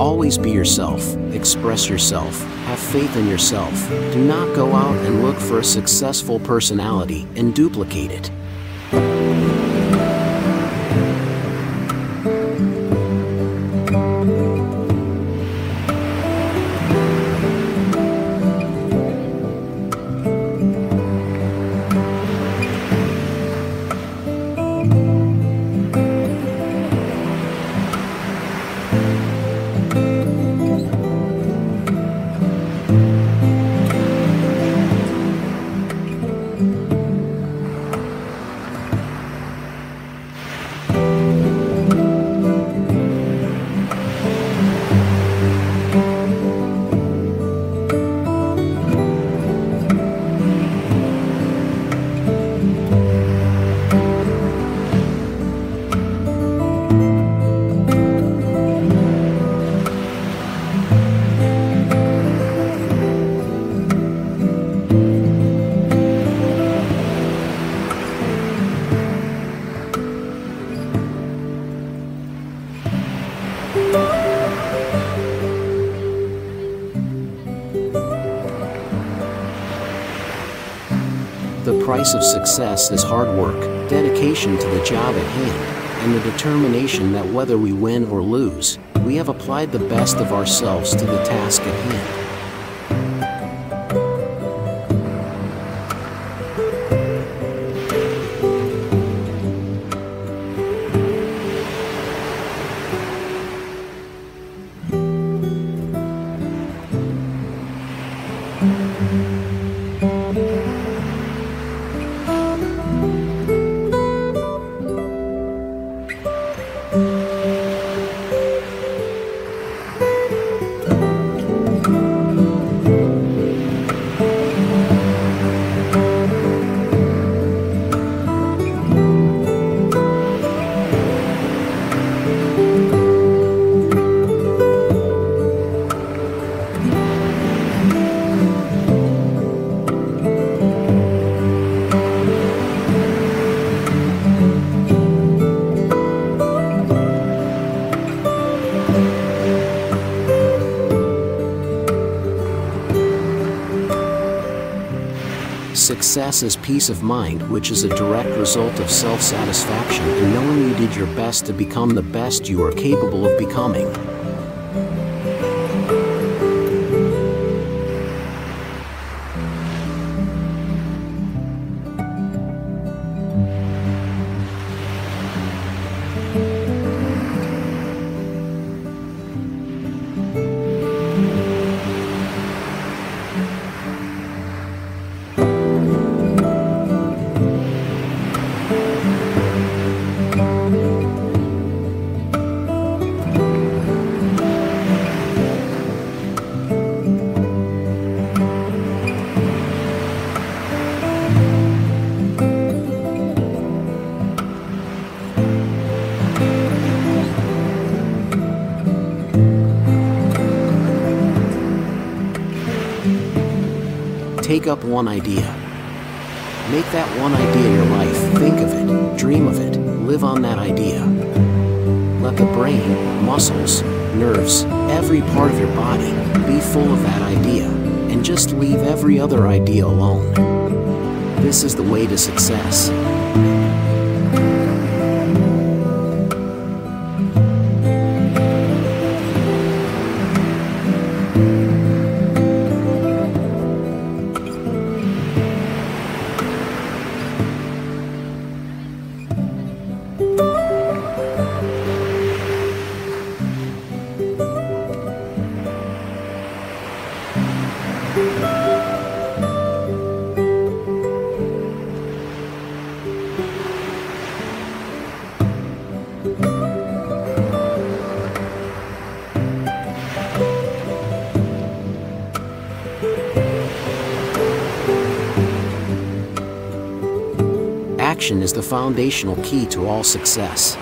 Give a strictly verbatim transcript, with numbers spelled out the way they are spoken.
Always be yourself, express yourself, have faith in yourself. Do not go out and look for a successful personality and duplicate it. The price of success is hard work, dedication to the job at hand, and the determination that whether we win or lose, we have applied the best of ourselves to the task at hand. Success is peace of mind, which is a direct result of self-satisfaction and knowing you did your best to become the best you are capable of becoming. Take up one idea. Make that one idea your life. Think of it, dream of it, live on that idea. Let the brain, muscles, nerves, every part of your body be full of that idea, and just leave every other idea alone. This is the way to success. Action is the foundational key to all success.